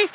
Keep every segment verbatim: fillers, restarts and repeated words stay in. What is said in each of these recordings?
Yeah.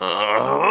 Oh.